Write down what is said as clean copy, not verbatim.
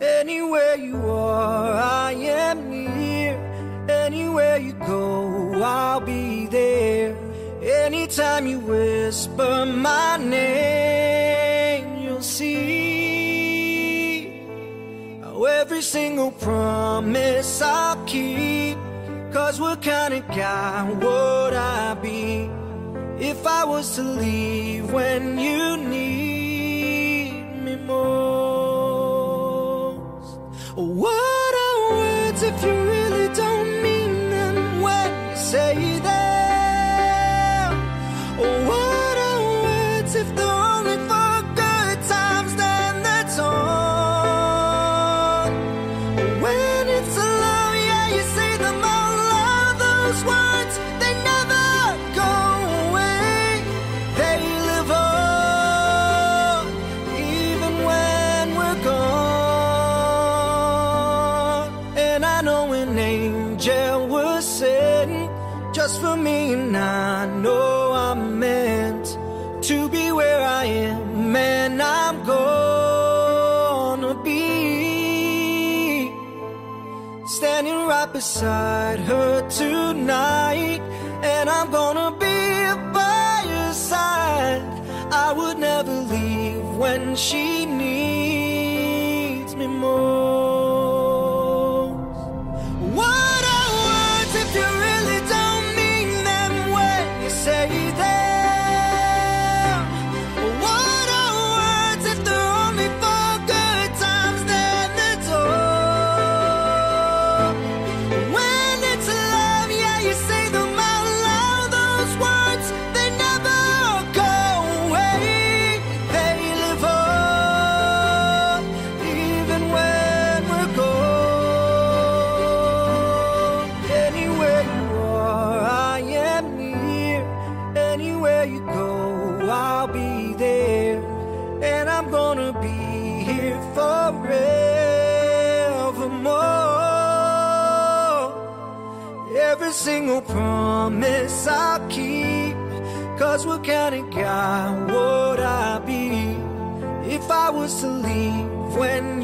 Anywhere you are, I am near. Anywhere you go, I'll be there. Anytime you whisper my name, you'll see how every single promise I'll keep. 'Cause what kind of guy would I be if I was to leave when you need me most? What are words if you really don't mean them when you say them? Just for me, and I know I'm meant to be where I am, and I'm gonna be standing right beside her tonight, and I'm gonna be by your side. I would never leave when she needs me more. Every single promise I'll keep. 'Cause what kind of guy would I be if I was to leave when